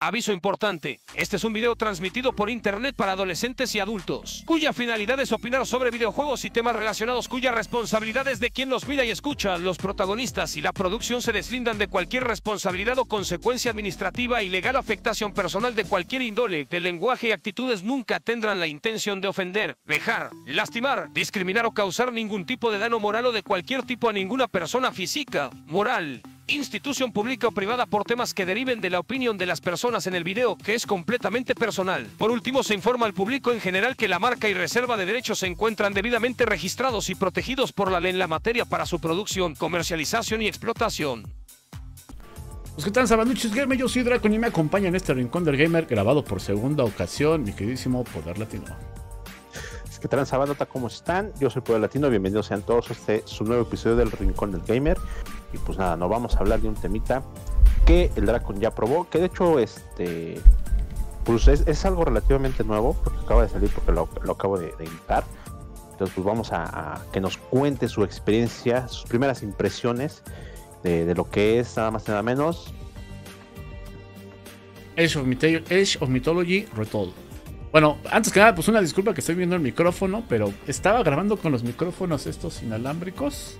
Aviso importante, este es un video transmitido por internet para adolescentes y adultos, cuya finalidad es opinar sobre videojuegos y temas relacionados cuya responsabilidad es de quien los mira y escucha. Los protagonistas y la producción se deslindan de cualquier responsabilidad o consecuencia administrativa y legal, afectación personal de cualquier índole, de lenguaje y actitudes. Nunca tendrán la intención de ofender, dejar, lastimar, discriminar o causar ningún tipo de daño moral o de cualquier tipo a ninguna persona física, moral, institución pública o privada por temas que deriven de la opinión de las personas en el video, que es completamente personal. Por último, se informa al público en general que la marca y reserva de derechos se encuentran debidamente registrados y protegidos por la ley en la materia para su producción, comercialización y explotación. Pues ¿qué tal, Sabanuchis Gamer? Yo soy Dracon y me acompaña en este Rincón del Gamer, grabado por segunda ocasión, mi queridísimo Poder Latino. ¿Qué tal, Sabanota? ¿Cómo están? Yo soy Poder Latino, bienvenidos sean todos a este su nuevo episodio del Rincón del Gamer. Y pues nada, nos vamos a hablar de un temita que el Dracon ya probó, que de hecho pues es algo relativamente nuevo, porque acaba de salir, porque lo acabo de editar. Entonces pues vamos a que nos cuente su experiencia, sus primeras impresiones de lo que es nada más y nada menos Age of Mythology Retold. Bueno, antes que nada, pues una disculpa que estoy viendo el micrófono, pero estaba grabando con los micrófonos estos inalámbricos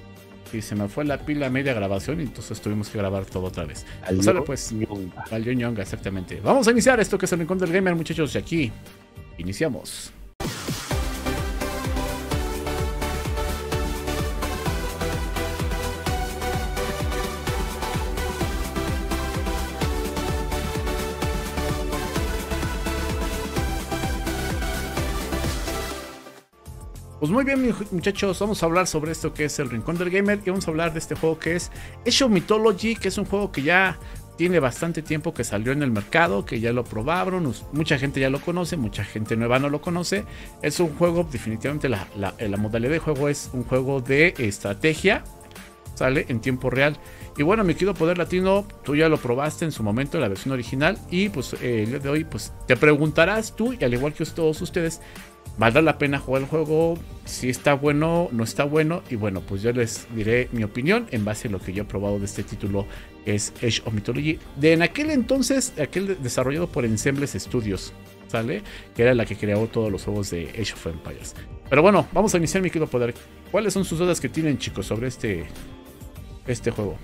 y se me fue la pila a media grabación y entonces tuvimos que grabar todo otra vez. Solo pues, valió ñonga, exactamente. Vamos a iniciar esto que es el Rincón del Gamer, muchachos, y aquí iniciamos. Pues muy bien, muchachos, vamos a hablar sobre esto que es el Rincón del Gamer y vamos a hablar de este juego que es Age of Mythology, que es un juego que ya tiene bastante tiempo que salió en el mercado, que ya lo probaron, mucha gente ya lo conoce, mucha gente nueva no lo conoce. Es un juego, definitivamente la modalidad de juego es un juego de estrategia, sale en tiempo real. Y bueno, mi querido Poder Latino, tú ya lo probaste en su momento, la versión original, y pues el día de hoy pues te preguntarás tú, y al igual que todos ustedes, ¿valdrá la pena jugar el juego? Si está bueno, no está bueno. Y bueno, pues yo les diré mi opinión en base a lo que yo he probado de este título, que es Age of Mythology. De en aquel entonces, aquel desarrollado por Ensemble Studios, ¿sale? Que era la que creó todos los juegos de Age of Empires. Pero bueno, vamos a iniciar, mi querido Poder. ¿Cuáles son sus dudas que tienen, chicos, sobre este juego?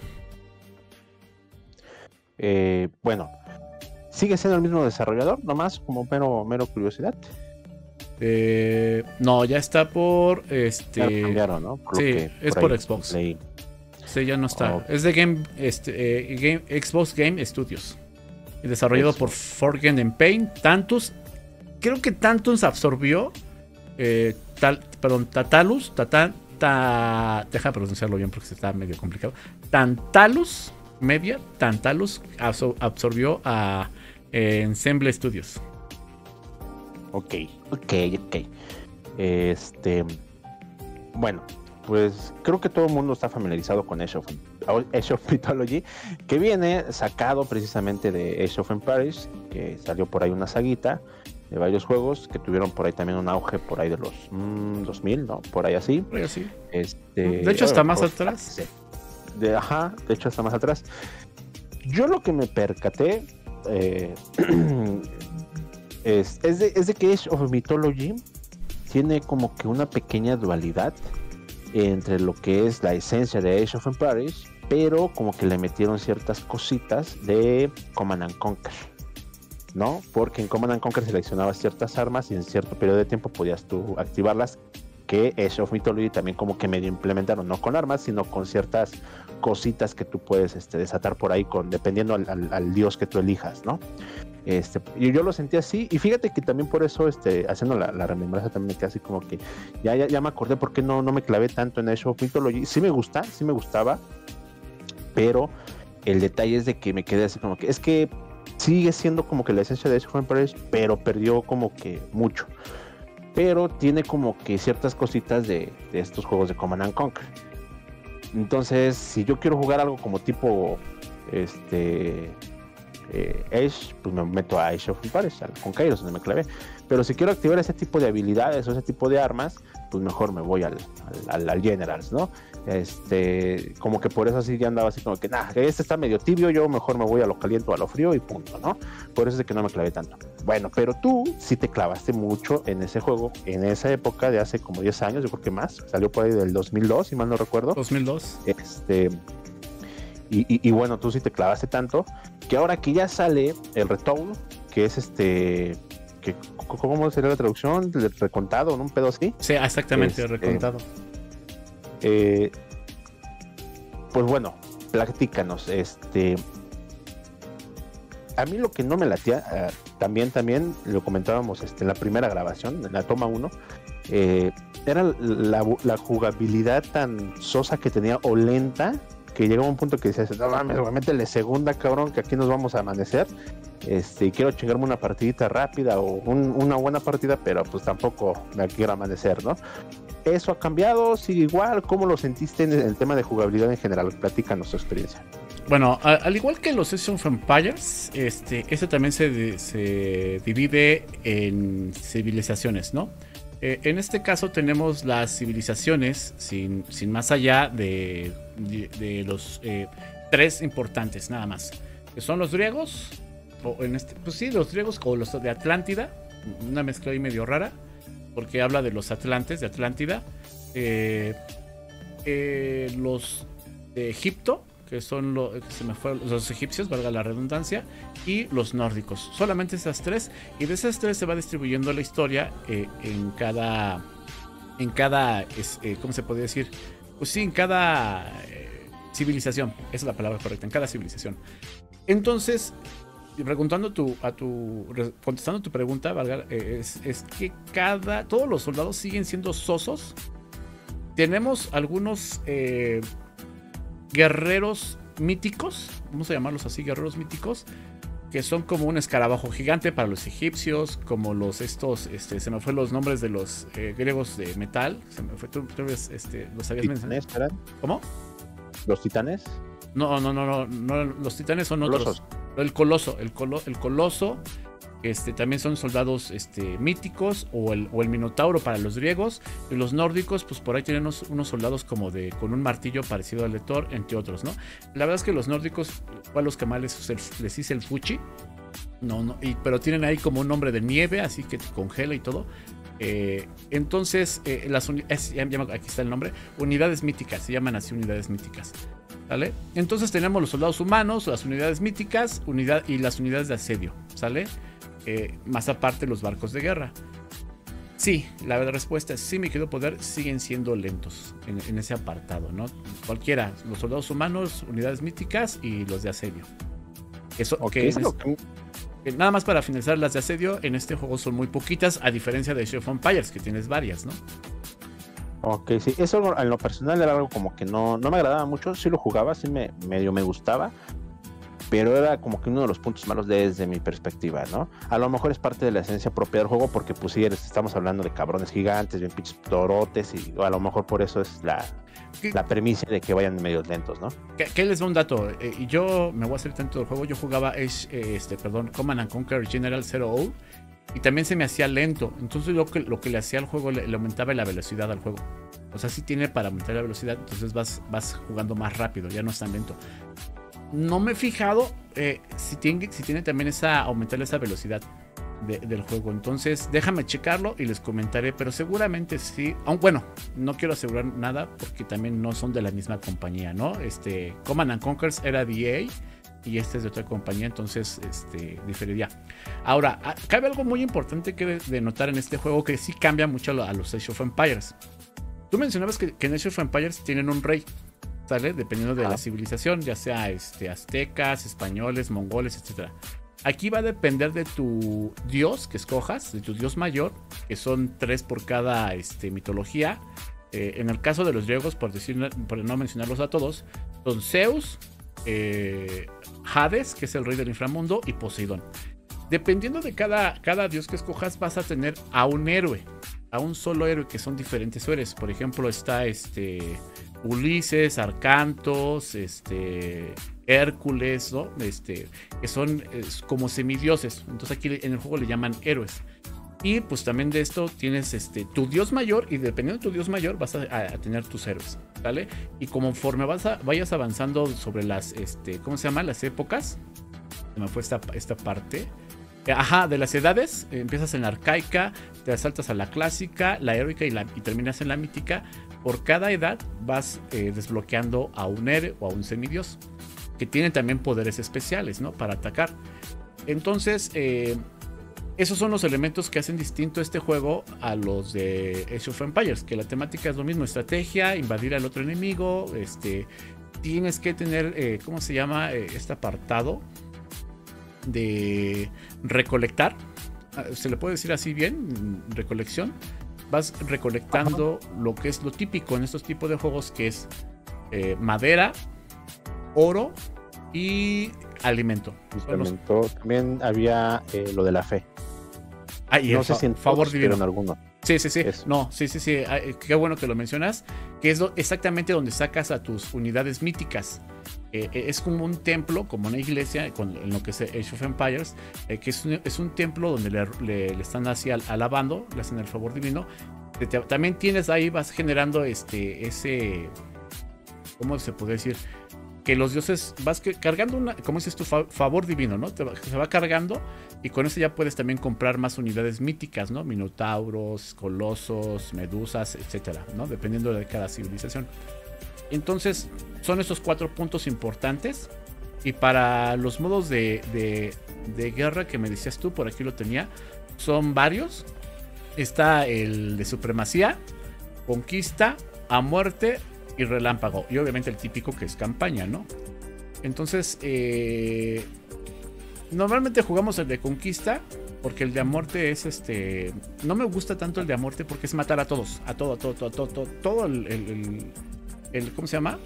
Bueno, ¿sigue siendo el mismo desarrollador? Nomás como mero curiosidad. No, ya está por cambiaron, ¿no? Por sí, es por Xbox. Play. Sí, ya no está. Oh. Es de Xbox Game Studios. Desarrollado por Forgotten and Pain. Tantus. Creo que Tantus absorbió. Tantalus. Deja pronunciarlo bien porque está medio complicado. Tantalus Media. Tantalus absorbió a Ensemble Studios. Ok. Bueno, pues creo que todo el mundo está familiarizado con Age of Mythology, que viene sacado precisamente de Age of Empires, que salió por ahí una saguita de varios juegos que tuvieron por ahí también un auge por ahí de los 2000, ¿no? Por ahí así. Por ahí así. De hecho, está más atrás. De hecho, está más atrás. Yo lo que me percaté... Es de que Age of Mythology tiene como que una pequeña dualidad entre lo que es la esencia de Age of Empires, pero como que le metieron ciertas cositas de Command and Conquer, ¿no? Porque en Command and Conquer seleccionabas ciertas armas y en cierto periodo de tiempo podías tú activarlas, que Age of Mythology también como que medio implementaron, no con armas, sino con ciertas cositas que tú puedes desatar por ahí, dependiendo al dios que tú elijas, ¿no? Yo lo sentí así, y fíjate que también por eso haciendo la remembranza también me quedé así como que ya me acordé por qué no me clavé tanto en Age of Mythology. Sí me gustaba, pero el detalle es de que me quedé así como que es que sigue siendo como que la esencia de Age of Empires, pero perdió como que mucho, pero tiene como que ciertas cositas de estos juegos de Command and Conquer. Entonces si yo quiero jugar algo como tipo Age, pues me meto a Age of Empires, con Kairos, donde me clavé. Pero si quiero activar ese tipo de habilidades o ese tipo de armas, pues mejor me voy al Generals, ¿no? Como que por eso así ya andaba así como que, nah, este está medio tibio, yo mejor me voy a lo caliente o a lo frío y punto, ¿no? Por eso es de que no me clavé tanto. Bueno, pero tú sí te clavaste mucho en ese juego, en esa época de hace como 10 años, yo creo que más, salió por ahí del 2002, si mal no recuerdo. 2002. Y bueno, tú sí te clavaste tanto, que ahora que ya sale el Retold, que es que, ¿cómo sería la traducción? ¿El recontado, no? ¿Un pedo así? Sí, exactamente, el recontado. Pues bueno, platícanos, a mí lo que no me latía, también lo comentábamos en la primera grabación, en la toma 1, era la jugabilidad tan sosa que tenía o lenta, que llegaba un punto que decías, no mames, métele segunda, cabrón, que aquí nos vamos a amanecer, quiero chingarme una partidita rápida o una buena partida, pero pues tampoco me quiero amanecer, ¿no? ¿Eso ha cambiado? ¿Sigue igual? ¿Cómo lo sentiste en el tema de jugabilidad en general? Platícanos tu experiencia. Bueno, al igual que los Age of Empires, este también se divide en civilizaciones, ¿no? En este caso tenemos las civilizaciones sin más allá de los tres importantes, nada más. Que son los griegos, o pues sí, los griegos o los de Atlántida, una mezcla ahí medio rara, porque habla de los atlantes de Atlántida, los de Egipto, que son los egipcios, valga la redundancia, y los nórdicos. Solamente esas tres, y de esas tres se va distribuyendo la historia en cada ¿cómo se podría decir? Pues sí, en cada civilización, esa es la palabra correcta, en cada civilización. Entonces, contestando tu pregunta, valga, es que todos los soldados siguen siendo sosos. Tenemos algunos guerreros míticos, vamos a llamarlos así, guerreros míticos, que son como un escarabajo gigante para los egipcios, como se me fue los nombres de los griegos de metal, se me fue, tú ves, los habías mencionado. ¿Cómo? ¿Los titanes? No, los titanes son otros. El coloso, también son soldados míticos, o el minotauro para los griegos, y los nórdicos, pues por ahí tienen unos soldados con un martillo parecido al de Thor, entre otros, ¿no? La verdad es que los nórdicos, a los que más les hice el fuchi, pero tienen ahí como un hombre de nieve, así que te congela y todo. Entonces, aquí está el nombre, unidades míticas, se llaman así, unidades míticas. ¿Sale? Entonces tenemos los soldados humanos, las unidades míticas, y las unidades de asedio, ¿sale? Más aparte los barcos de guerra. Sí, la respuesta es sí, mi querido Poder, siguen siendo lentos en ese apartado, ¿no? Cualquiera, los soldados humanos, unidades míticas y los de asedio. Eso, okay, nada más para finalizar, las de asedio en este juego son muy poquitas, a diferencia de Age of Empires, que tienes varias, ¿no? Ok, sí, eso en lo personal era algo como que no me agradaba mucho, sí lo jugaba, sí medio me gustaba, pero era como que uno de los puntos malos desde mi perspectiva, ¿no? A lo mejor es parte de la esencia propia del juego, porque pues sí, estamos hablando de cabrones gigantes, bien pinches torotes, y a lo mejor por eso es la premisa de que vayan medio lentos, ¿no? ¿Qué les da un dato? Yo me voy a hacer tanto del juego, yo jugaba Command and Conquer General 00, y también se me hacía lento. Entonces lo que le hacía al juego, le aumentaba la velocidad al juego. O sea, sí tiene para aumentar la velocidad, entonces vas jugando más rápido, ya no es tan lento. No me he fijado si tiene también aumentar esa velocidad del juego. Entonces déjame checarlo y les comentaré, pero seguramente sí. Aunque bueno, no quiero asegurar nada porque también no son de la misma compañía, ¿no? Command and Conquer era DA y este es de otra compañía, entonces diferiría. Ahora, cabe algo muy importante que de notar en este juego, que sí cambia mucho a los Age of Empires. Tú mencionabas que en Age of Empires tienen un rey, ¿sale? Dependiendo de la civilización, ya sea aztecas, españoles, mongoles, etc. Aquí va a depender de tu dios que escojas, de tu dios mayor, que son 3 por cada mitología. En el caso de los griegos, por no mencionarlos a todos, son Zeus, Hades, que es el rey del inframundo, y Poseidón. Dependiendo de cada dios que escojas, vas a tener a un héroe, a un solo héroe, que son diferentes héroes. Por ejemplo, está Ulises, Arcantos, Hércules, ¿no? Que son como semidioses. Entonces aquí en el juego le llaman héroes. Y pues también de esto tienes tu dios mayor, y dependiendo de tu dios mayor vas a tener tus héroes, ¿vale? Y conforme vayas avanzando sobre las, ¿cómo se llama? Las épocas. Se me fue esta parte. Ajá, de las edades, empiezas en la arcaica, te saltas a la clásica, la heroica y terminas en la mítica. Por cada edad vas desbloqueando a un héroe o a un semidios, que tiene también poderes especiales, ¿no? Para atacar. Entonces, esos son los elementos que hacen distinto este juego a los de Age of Empires, que la temática es lo mismo: estrategia, invadir al otro enemigo. Tienes que tener, ¿cómo se llama? Este apartado de recolectar, se le puede decir así bien, recolección. Vas recolectando lo que es lo típico en estos tipos de juegos, que es madera, oro y alimento. También había lo de la fe. Ah, y no sé si en favor divino en alguno. Sí, sí, sí. Eso. No, sí, sí, sí. Ay, qué bueno que lo mencionas. Que es exactamente donde sacas a tus unidades míticas. Es como un templo, como una iglesia, en lo que es Age of Empires, que es un templo donde le están así alabando, le hacen el favor divino. También tienes ahí, vas generando ese, ¿cómo se puede decir? Que los dioses, vas cargando una, como dices tu favor divino, ¿no? Se va cargando, y con eso ya puedes también comprar más unidades míticas, ¿no? Minotauros, colosos, medusas, etcétera, ¿no? Dependiendo de cada civilización. Entonces, son esos 4 puntos importantes. Y para los modos de guerra que me decías tú, por aquí lo tenía, son varios. Está el de supremacía, conquista, a muerte y relámpago. Y obviamente el típico, que es campaña, ¿no? Entonces, normalmente jugamos el de conquista, porque el de a muerte es no me gusta tanto el de a muerte, porque es matar a todos. A todo el ¿cómo se llama?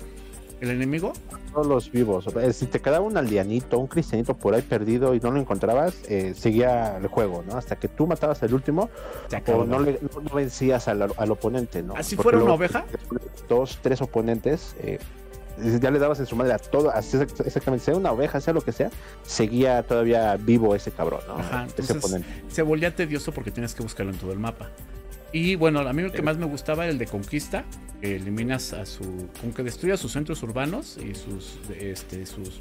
El enemigo. Todos los vivos. Si te quedaba un aldeanito, un cristianito por ahí perdido y no lo encontrabas, seguía el juego, ¿no? Hasta que tú matabas al último, o no vencías al oponente, ¿no? Así fuera una oveja. 2, 3 oponentes, ya le dabas en su madre a todo, exactamente, sea una oveja, sea lo que sea, seguía todavía vivo ese cabrón, ¿no? Ajá, entonces, ese oponente. Se volvía tedioso porque tienes que buscarlo en todo el mapa. Y bueno, a mí lo que más me gustaba era el de conquista. Eliminas a su... Con que destruyas sus centros urbanos y sus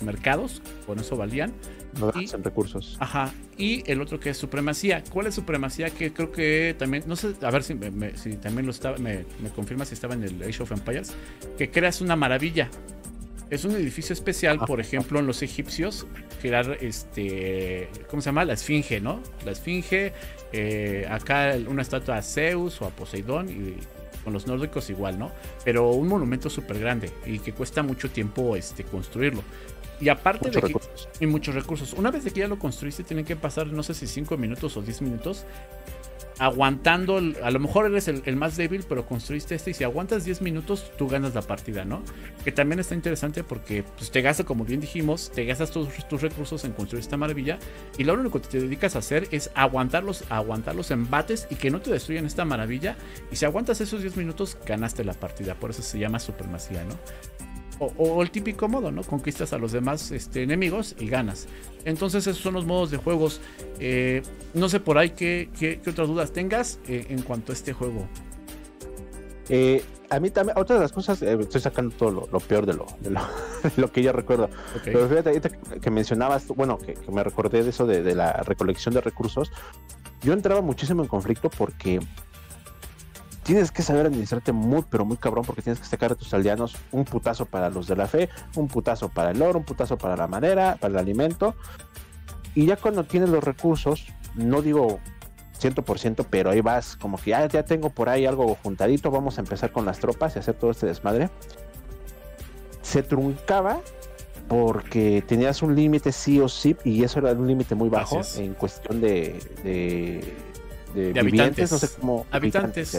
mercados. Con eso valían. No gastan recursos. Ajá. Y el otro, que es supremacía. ¿Cuál es supremacía? Que creo que también... No sé, a ver si también lo estaba... Me confirma si estaba en el Age of Empires. Que creas una maravilla. Es un edificio especial, por ejemplo, en los egipcios. Crear ¿cómo se llama? La esfinge, ¿no? La esfinge... acá una estatua a Zeus o a Poseidón, y con los nórdicos igual, ¿no? Pero un monumento súper grande y que cuesta mucho tiempo construirlo. Y aparte de que, y muchos recursos. Una vez de que ya lo construiste, tienen que pasar, no sé si 5 minutos o 10 minutos, aguantando. A lo mejor eres el más débil, pero construiste y si aguantas 10 minutos, tú ganas la partida, ¿no? Que también está interesante porque pues, te gastas, como bien dijimos, te gastas tus recursos en construir esta maravilla, y lo único que te dedicas a hacer es aguantar los embates y que no te destruyan esta maravilla, y si aguantas esos 10 minutos, ganaste la partida. Por eso se llama supremacía, ¿no? O el típico modo, ¿no? Conquistas a los demás enemigos y ganas. Entonces esos son los modos de juegos. No sé por ahí qué otras dudas tengas en cuanto a este juego. A mí también, otra de las cosas, estoy sacando todo lo peor de lo que yo recuerdo. Okay. Pero fíjate, ahorita que mencionabas, bueno, que me recordé de eso de la recolección de recursos. Yo entraba muchísimo en conflicto porque... Tienes que saber administrarte muy, pero muy cabrón, porque tienes que sacar a tus aldeanos un putazo para los de la fe, un putazo para el oro, un putazo para la madera, para el alimento. Y ya cuando tienes los recursos, no digo 100%, pero ahí vas como que ya tengo por ahí algo juntadito, vamos a empezar con las tropas y hacer todo este desmadre. Se truncaba porque tenías un límite sí o sí, y eso era un límite muy bajo. Gracias. En cuestión de habitantes, no sé cómo. Habitantes.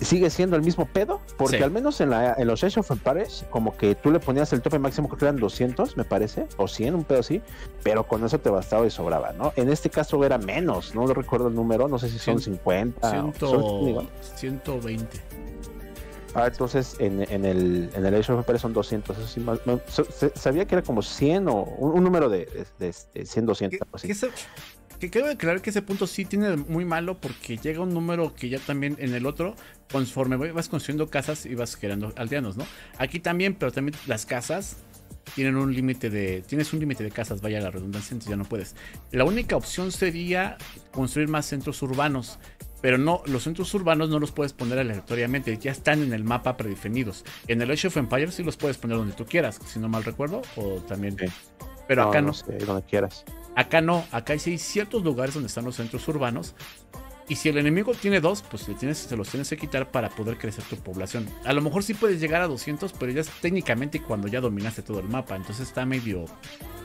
Sigue siendo el mismo pedo, porque sí. Al menos en los Age of Empires, como que tú le ponías el tope máximo, creo que eran 200, me parece, o 100, un pedo así, pero con eso te bastaba y sobraba, ¿no? En este caso era menos, no recuerdo el número, no sé si son 50 100, o 120. Ah, entonces en el Age of Empires son 200. Eso sí, sabía que era como 100 o un número de 100, 200. Que quiero aclarar que ese punto sí tiene muy malo, porque llega un número que ya también en el otro, conforme vas construyendo casas y vas creando aldeanos, ¿no? Aquí también, pero también las casas tienen un límite de... Tienes un límite de casas, vaya la redundancia, entonces ya no puedes. La única opción sería construir más centros urbanos, pero no, los centros urbanos no los puedes poner aleatoriamente, ya están en el mapa predefinidos. En el Age of Empires sí los puedes poner donde tú quieras, si no mal recuerdo, o también... Sí. Pero no, acá no. No sé, donde quieras. Acá no, acá sí hay ciertos lugares donde están los centros urbanos. Y si el enemigo tiene dos, pues se los tienes que quitar para poder crecer tu población. A lo mejor sí puedes llegar a 200, pero ya es técnicamente cuando ya dominaste todo el mapa. Entonces está medio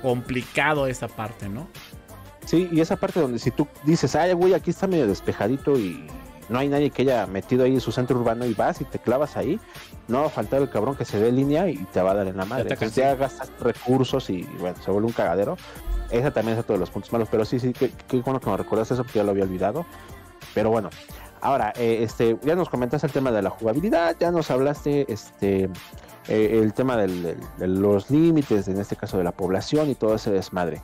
complicado esa parte, ¿no? Sí, y esa parte donde si tú dices, ay, güey, aquí está medio despejadito y no hay nadie que haya metido ahí en su centro urbano, y vas y te clavas ahí, no va a faltar el cabrón que se dé línea y te va a dar en la madre. Entonces ya gastas recursos y bueno, se vuelve un cagadero. Esa también es otro de los puntos malos, pero sí, qué bueno que me recordaste eso, porque ya lo había olvidado. Pero bueno, ahora, ya nos comentaste el tema de la jugabilidad, ya nos hablaste el tema de los límites, en este caso de la población y todo ese desmadre.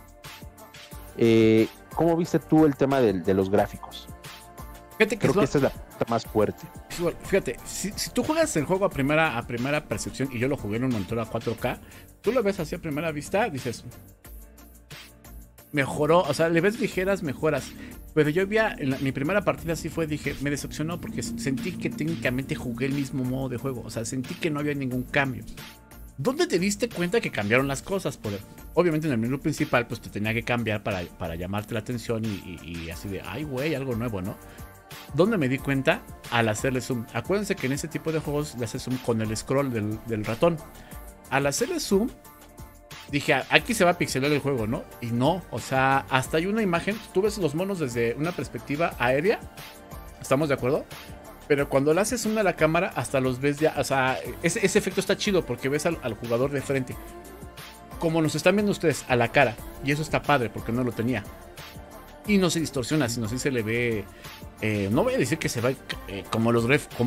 ¿Cómo viste tú el tema de los gráficos? Fíjate que creo que esta es la parte más fuerte. Fíjate, si tú juegas el juego a primera percepción, y yo lo jugué en un monitor a 4K, tú lo ves así a primera vista, dices... Mejoró, o sea, le ves ligeras mejoras. Pero yo vi mi primera partida así fue, dije, me decepcionó porque sentí que técnicamente jugué el mismo modo de juego. O sea, sentí que no había ningún cambio. ¿Dónde te diste cuenta que cambiaron las cosas? Obviamente en el menú principal, pues te tenía que cambiar para llamarte la atención y así de, ay, güey, algo nuevo, ¿no? ¿Dónde me di cuenta? Al hacerle zoom. Acuérdense que en ese tipo de juegos le haces zoom con el scroll del ratón. Al hacerle zoom... Dije, aquí se va a pixelar el juego, ¿no? Y no, o sea, hasta hay una imagen. Tú ves los monos desde una perspectiva aérea, ¿estamos de acuerdo? Pero cuando le haces una a la cámara, hasta los ves ya, o sea, ese efecto está chido porque ves al jugador de frente, como nos están viendo ustedes, a la cara. Y eso está padre porque no lo tenía. Y no se distorsiona, sino sí se le ve... no voy a decir que se ve como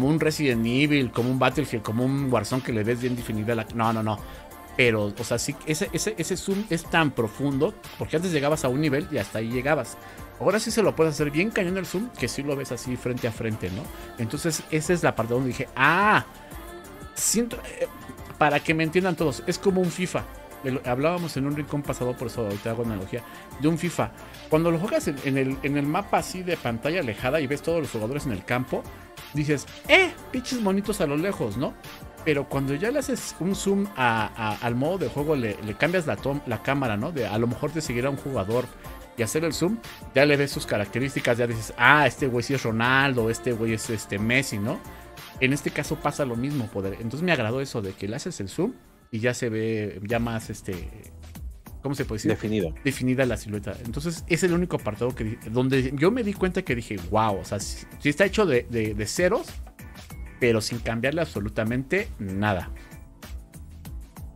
un Resident Evil, como un Battlefield, como un Warzone, que le ves bien definida la... No. Pero, o sea, sí, ese zoom es tan profundo, porque antes llegabas a un nivel y hasta ahí llegabas. Ahora sí se lo puedes hacer bien cañón el zoom, que sí lo ves así frente a frente, ¿no? Entonces, esa es la parte donde dije, siento, para que me entiendan todos, es como un FIFA. Hablábamos en un rincón pasado, por eso ahorita hago analogía, de un FIFA. Cuando lo juegas en el mapa así de pantalla alejada y ves todos los jugadores en el campo, dices, pinches bonitos a lo lejos, ¿no? Pero cuando ya le haces un zoom al modo de juego, le cambias la cámara, ¿no? A lo mejor de seguir a un jugador y hacer el zoom, ya le ves sus características, ya dices, este güey sí es Ronaldo, este güey es Messi, ¿no? En este caso pasa lo mismo, Poder. Entonces me agradó eso de que le haces el zoom y ya se ve ya más, ¿cómo se puede decir? Definida la silueta. Entonces es el único apartado donde yo me di cuenta que dije, wow, o sea, si está hecho de ceros, pero sin cambiarle absolutamente nada.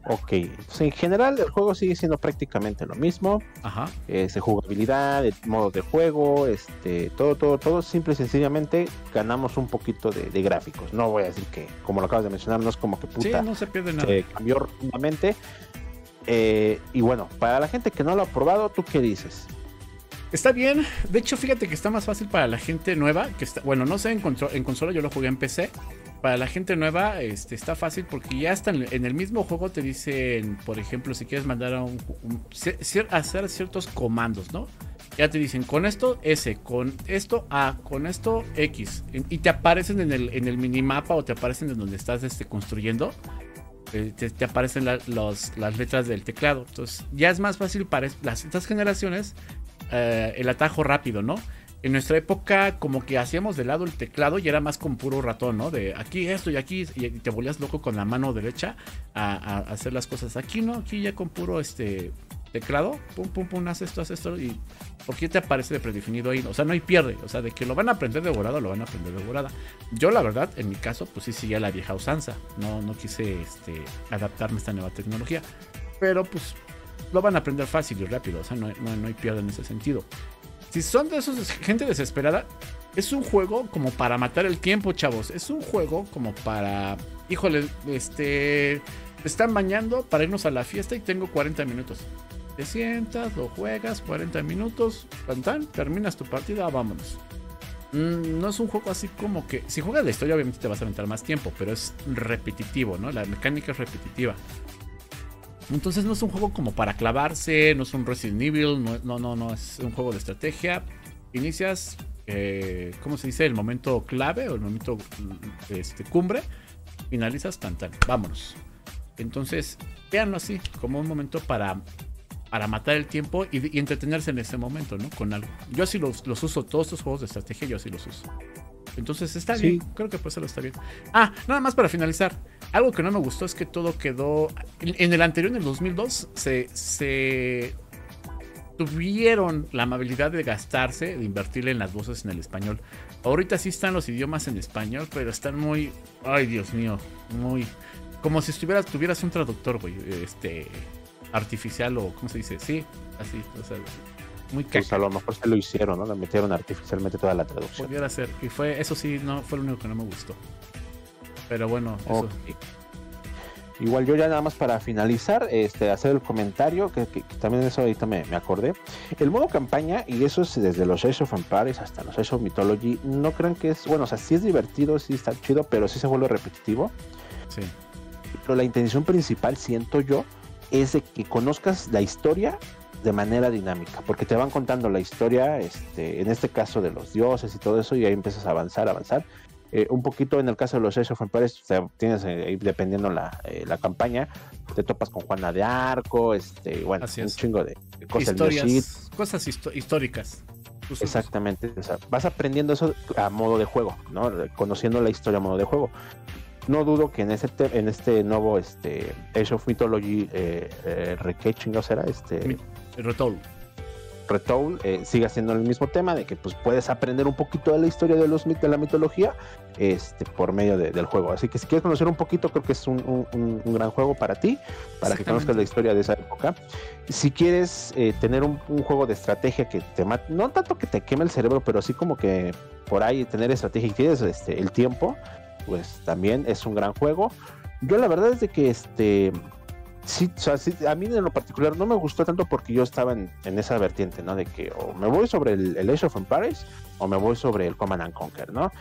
Ok, pues en general el juego sigue siendo prácticamente lo mismo. Ajá. Jugabilidad, modos de juego, todo, simple y sencillamente ganamos un poquito de gráficos. No voy a decir que, como lo acabas de mencionar, no es como que puta, sí, no se pierde nada. Cambió rotundamente. Y bueno, para la gente que no lo ha probado, ¿tú qué dices? Está bien, de hecho fíjate que está más fácil para la gente nueva, bueno, no sé, en consola yo lo jugué en PC. Para la gente nueva está fácil porque ya está en el mismo juego, te dicen, por ejemplo, si quieres mandar a hacer ciertos comandos, ¿no? Ya te dicen con esto S, con esto A, con esto X, y te aparecen en el minimapa, o te aparecen en donde estás construyendo. Te aparecen las letras del teclado. Entonces ya es más fácil para estas generaciones el atajo rápido, ¿no? En nuestra época como que hacíamos de lado el teclado y era más con puro ratón, ¿no? De aquí esto y aquí, y te volvías loco con la mano derecha a hacer las cosas. Aquí no, aquí ya con puro teclado, pum pum pum, haz esto, y porque te aparece de predefinido ahí, o sea, no hay pierde, o sea, de que lo van a aprender de volada, lo van a aprender de volada. Yo la verdad, en mi caso, pues sí seguía la vieja usanza, no quise adaptarme a esta nueva tecnología, pero pues lo van a aprender fácil y rápido, o sea, no hay pierde en ese sentido. Si son de esos gente desesperada, Es un juego como para matar el tiempo, chavos. Es un juego como para... Híjole, están bañando para irnos a la fiesta y tengo 40 minutos. Te sientas, lo juegas, 40 minutos, tan, tan, terminas tu partida, vámonos. No es un juego así como que... Si juegas la historia obviamente te vas a aventar más tiempo, pero es repetitivo, ¿no? La mecánica es repetitiva. Entonces no es un juego como para clavarse, no es un Resident Evil, no es un juego de estrategia. Inicias, ¿cómo se dice? El momento clave o el momento cumbre. Finalizas, tan, tan, vámonos. Entonces, véanlo así, como un momento para matar el tiempo y entretenerse en ese momento, ¿no? Con algo. Yo así los uso, todos estos juegos de estrategia yo así los uso. Entonces está bien, creo que por eso lo está bien. Ah, nada más para finalizar. Algo que no me gustó es que todo quedó... En el anterior, en el 2002, se tuvieron la amabilidad de gastarse, de invertirle en las voces en el español. Ahorita sí están los idiomas en español, pero están muy... Ay, Dios mío, muy... Como si tuvieras un traductor, güey, artificial o ¿cómo se dice? Sí, así, o sea, muy caca. Pues a lo mejor se lo hicieron, ¿no? Le metieron artificialmente toda la traducción. Pudiera ser, y fue, eso sí, no, fue lo único que no me gustó. Pero bueno, eso. Okay. Igual yo ya nada más para finalizar, hacer el comentario, que también eso ahorita me acordé. El modo campaña, y eso es desde los Age of Empires hasta los Age of Mythology, no crean que es, bueno, o sea, sí es divertido, sí está chido, pero sí se vuelve repetitivo. Sí. Pero la intención principal, siento yo, es de que conozcas la historia de manera dinámica, porque te van contando la historia, en este caso de los dioses y todo eso, y ahí empiezas a avanzar. Un poquito en el caso de los Age of Empires, tienes dependiendo la campaña, te topas con Juana de Arco, bueno, un chingo de cosas. Historias, cosas históricas. Exactamente, o sea, vas aprendiendo eso a modo de juego, ¿no? Conociendo la historia a modo de juego. No dudo que en este nuevo Age of Mythology ¿qué chingados será? Retold sigue siendo el mismo tema de que pues puedes aprender un poquito de la historia de la mitología por medio del juego. Así que si quieres conocer un poquito, creo que es un gran juego para ti, para que conozcas la historia de esa época. Si quieres tener un juego de estrategia que te mate, no tanto que te queme el cerebro, pero así como que por ahí tener estrategia y tienes el tiempo, pues también es un gran juego. Yo la verdad es de que sí, o sea, sí, a mí en lo particular no me gustó tanto porque yo estaba en esa vertiente, ¿no? De que o me voy sobre el Age of Empires o me voy sobre el Command and Conquer, ¿no?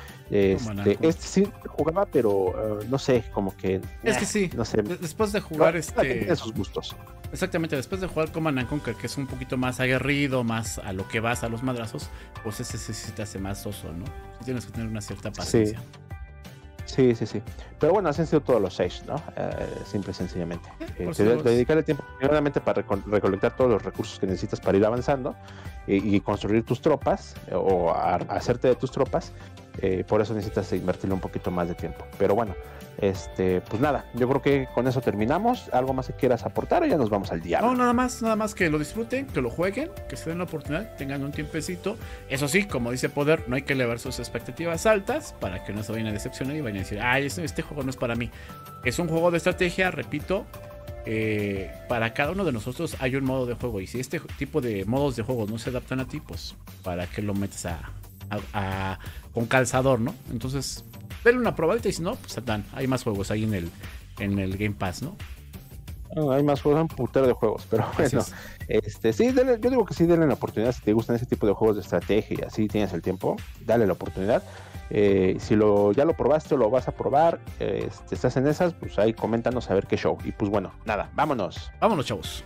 Sí jugaba, pero no sé, como que... Es que sí, no sé. Después de jugar esos gustos. Exactamente, después de jugar Command and Conquer, que es un poquito más aguerrido, más a lo que vas, a los madrazos, pues ese sí te hace más oso, ¿no? Tienes que tener una cierta paciencia. Sí. Sí. Pero bueno, así han sido todos los 6, ¿no? Simple y sencillamente. Dedicarle tiempo primeramente para recolectar todos los recursos que necesitas para ir avanzando y construir tus tropas o hacerte de tus tropas. Por eso necesitas invertirle un poquito más de tiempo. Pero bueno, pues nada, yo creo que con eso terminamos. ¿Algo más que quieras aportar o ya nos vamos al diablo? No, nada más que lo disfruten, que lo jueguen, que se den la oportunidad, tengan un tiempecito. Eso sí, como dice Poder, no hay que elevar sus expectativas altas para que no se vayan a decepcionar y vayan a decir, ay, este juego no es para mí. Es un juego de estrategia, repito. Para cada uno de nosotros hay un modo de juego y si este tipo de modos de juego no se adaptan a ti, pues para que lo metas con calzador, ¿no? Entonces, denle una probadita y si no, pues satán, hay más juegos ahí en el Game Pass, ¿no? Hay más juegos, un putero de juegos, pero bueno, sí, yo digo que sí, denle la oportunidad. Si te gustan ese tipo de juegos de estrategia y así tienes el tiempo, dale la oportunidad. Si ya lo probaste o lo vas a probar, estás en esas, pues ahí coméntanos a ver qué show. Y pues bueno, nada, vámonos. Vámonos, chavos.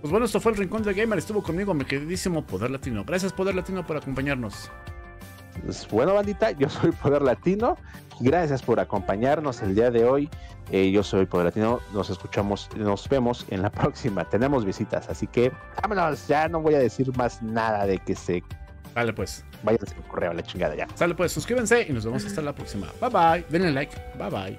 Pues bueno, esto fue el Rincón del Gamer. Estuvo conmigo mi queridísimo Poder Latino. Gracias, Poder Latino, por acompañarnos. Pues bueno, bandita, yo soy Poder Latino. Gracias por acompañarnos el día de hoy. Yo soy Poder Latino. Nos escuchamos, nos vemos en la próxima. Tenemos visitas, así que vámonos. Ya no voy a decir más nada de que se... Vale, pues. Váyanse al correo a la chingada ya. Sale, pues. Suscríbanse y nos vemos hasta la próxima. Bye, bye. Denle like. Bye, bye.